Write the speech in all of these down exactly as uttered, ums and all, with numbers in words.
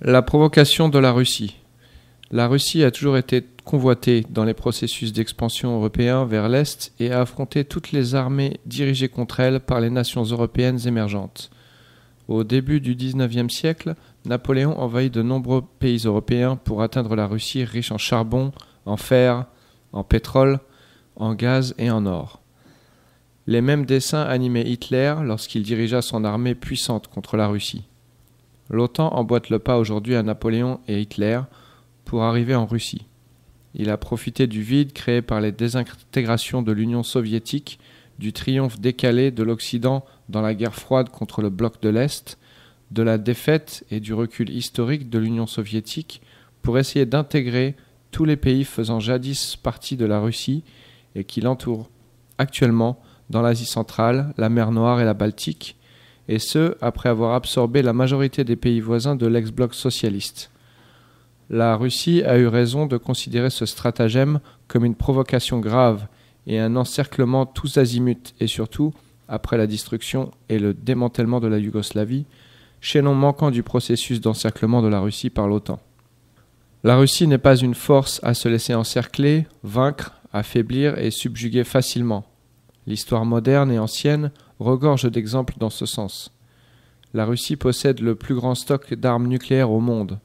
La provocation de la Russie. La Russie a toujours été convoitée dans les processus d'expansion européens vers l'Est et a affronté toutes les armées dirigées contre elle par les nations européennes émergentes. Au début du dix-neuvième siècle, Napoléon envahit de nombreux pays européens pour atteindre la Russie riche en charbon, en fer, en pétrole, en gaz et en or. Les mêmes desseins animaient Hitler lorsqu'il dirigea son armée puissante contre la Russie. L'OTAN emboîte le pas aujourd'hui à Napoléon et Hitler pour arriver en Russie. Il a profité du vide créé par les désintégrations de l'Union soviétique, du triomphe décalé de l'Occident dans la guerre froide contre le bloc de l'Est, de la défaite et du recul historique de l'Union soviétique pour essayer d'intégrer tous les pays faisant jadis partie de la Russie et qui l'entourent actuellement dans l'Asie centrale, la mer Noire et la Baltique, et ce, après avoir absorbé la majorité des pays voisins de l'ex-bloc socialiste. La Russie a eu raison de considérer ce stratagème comme une provocation grave et un encerclement tous azimuts, et surtout, après la destruction et le démantèlement de la Yougoslavie, chaînon manquant du processus d'encerclement de la Russie par l'OTAN. La Russie n'est pas une force à se laisser encercler, vaincre, affaiblir et subjuguer facilement. L'histoire moderne et ancienne regorge d'exemples dans ce sens. La Russie possède le plus grand stock d'armes nucléaires au monde.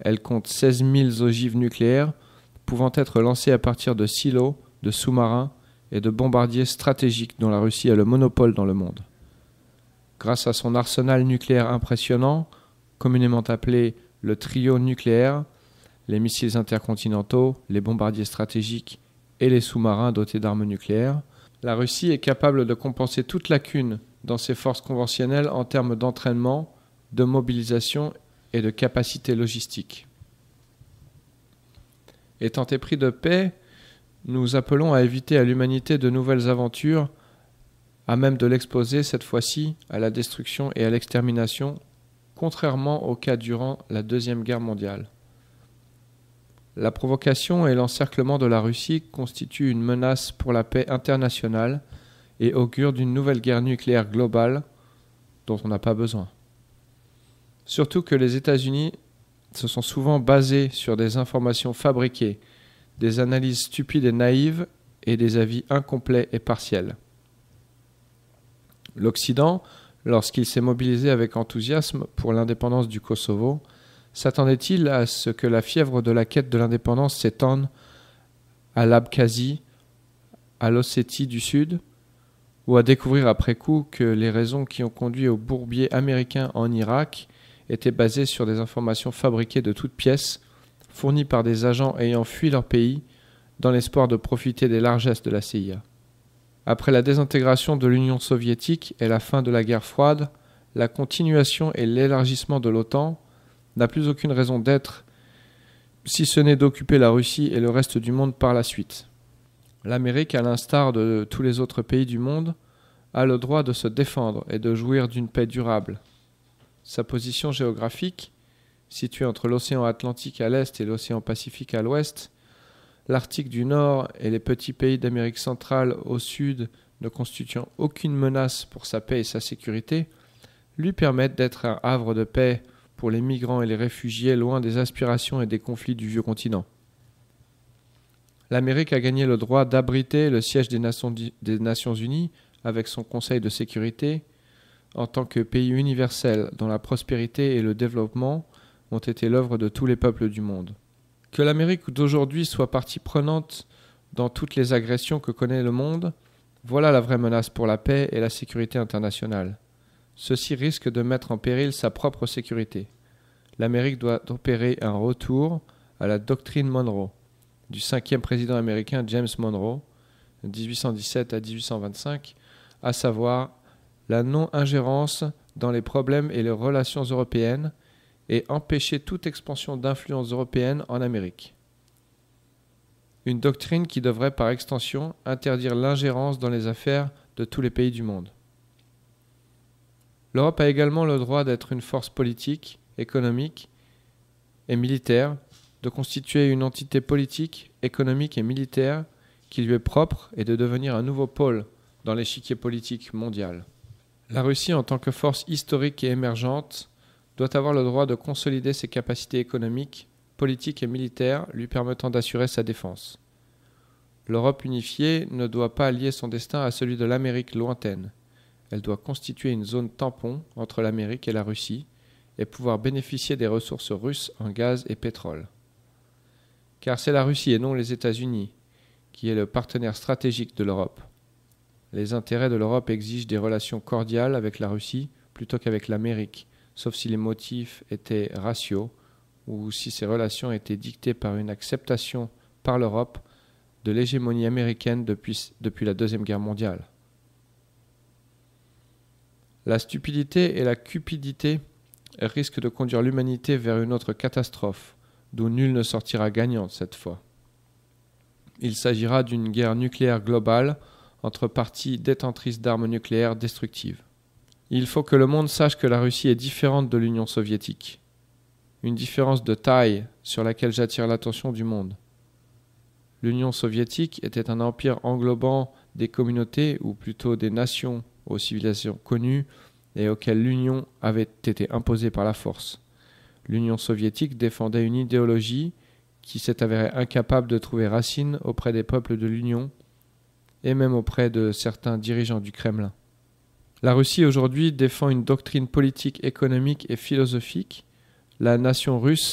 Elle compte seize mille ogives nucléaires, pouvant être lancées à partir de silos, de sous-marins et de bombardiers stratégiques dont la Russie a le monopole dans le monde. Grâce à son arsenal nucléaire impressionnant, communément appelé le trio nucléaire, les missiles intercontinentaux, les bombardiers stratégiques et les sous-marins dotés d'armes nucléaires, la Russie est capable de compenser toute lacune dans ses forces conventionnelles en termes d'entraînement, de mobilisation et de capacité logistique. Étant épris de paix, nous appelons à éviter à l'humanité de nouvelles aventures, à même de l'exposer cette fois-ci à la destruction et à l'extermination, contrairement au cas durant la Deuxième Guerre mondiale. La provocation et l'encerclement de la Russie constituent une menace pour la paix internationale et augurent d'une nouvelle guerre nucléaire globale dont on n'a pas besoin. Surtout que les États-Unis se sont souvent basés sur des informations fabriquées, des analyses stupides et naïves et des avis incomplets et partiels. L'Occident, lorsqu'il s'est mobilisé avec enthousiasme pour l'indépendance du Kosovo, s'attendait-il à ce que la fièvre de la quête de l'indépendance s'étende à l'Abkhazie, à l'Ossétie du Sud, ou à découvrir après coup que les raisons qui ont conduit au bourbier américain en Irak étaient basées sur des informations fabriquées de toutes pièces, fournies par des agents ayant fui leur pays dans l'espoir de profiter des largesses de la C I A. Après la désintégration de l'Union soviétique et la fin de la guerre froide, la continuation et l'élargissement de l'OTAN n'a plus aucune raison d'être, si ce n'est d'occuper la Russie et le reste du monde par la suite. L'Amérique, à l'instar de tous les autres pays du monde, a le droit de se défendre et de jouir d'une paix durable. Sa position géographique, située entre l'océan Atlantique à l'est et l'océan Pacifique à l'ouest, l'Arctique du Nord et les petits pays d'Amérique centrale au sud ne constituant aucune menace pour sa paix et sa sécurité, lui permettent d'être un havre de paix pour les migrants et les réfugiés loin des aspirations et des conflits du vieux continent. L'Amérique a gagné le droit d'abriter le siège des Nations, des Nations Unies avec son Conseil de Sécurité en tant que pays universel dont la prospérité et le développement ont été l'œuvre de tous les peuples du monde. Que l'Amérique d'aujourd'hui soit partie prenante dans toutes les agressions que connaît le monde, voilà la vraie menace pour la paix et la sécurité internationale. Ceci risque de mettre en péril sa propre sécurité. L'Amérique doit opérer un retour à la doctrine Monroe, du cinquième président américain James Monroe, mille huit cent dix-sept à mille huit cent vingt-cinq, à savoir la non-ingérence dans les problèmes et les relations européennes et empêcher toute expansion d'influence européenne en Amérique. Une doctrine qui devrait par extension interdire l'ingérence dans les affaires de tous les pays du monde. L'Europe a également le droit d'être une force politique, économique et militaire, de constituer une entité politique, économique et militaire qui lui est propre et de devenir un nouveau pôle dans l'échiquier politique mondial. La Russie, en tant que force historique et émergente, doit avoir le droit de consolider ses capacités économiques, politiques et militaires lui permettant d'assurer sa défense. L'Europe unifiée ne doit pas lier son destin à celui de l'Amérique lointaine. Elle doit constituer une zone tampon entre l'Amérique et la Russie et pouvoir bénéficier des ressources russes en gaz et pétrole. Car c'est la Russie et non les États-Unis qui est le partenaire stratégique de l'Europe. Les intérêts de l'Europe exigent des relations cordiales avec la Russie plutôt qu'avec l'Amérique, sauf si les motifs étaient raciaux ou si ces relations étaient dictées par une acceptation par l'Europe de l'hégémonie américaine depuis, depuis la Deuxième Guerre mondiale. La stupidité et la cupidité risquent de conduire l'humanité vers une autre catastrophe, d'où nul ne sortira gagnant cette fois. Il s'agira d'une guerre nucléaire globale entre parties détentrices d'armes nucléaires destructives. Il faut que le monde sache que la Russie est différente de l'Union soviétique. Une différence de taille sur laquelle j'attire l'attention du monde. L'Union soviétique était un empire englobant des communautés, ou plutôt des nations aux civilisations connues, et auxquelles l'Union avait été imposée par la force. L'Union soviétique défendait une idéologie qui s'est avérée incapable de trouver racine auprès des peuples de l'Union, et même auprès de certains dirigeants du Kremlin. La Russie aujourd'hui défend une doctrine politique, économique et philosophique. La nation russe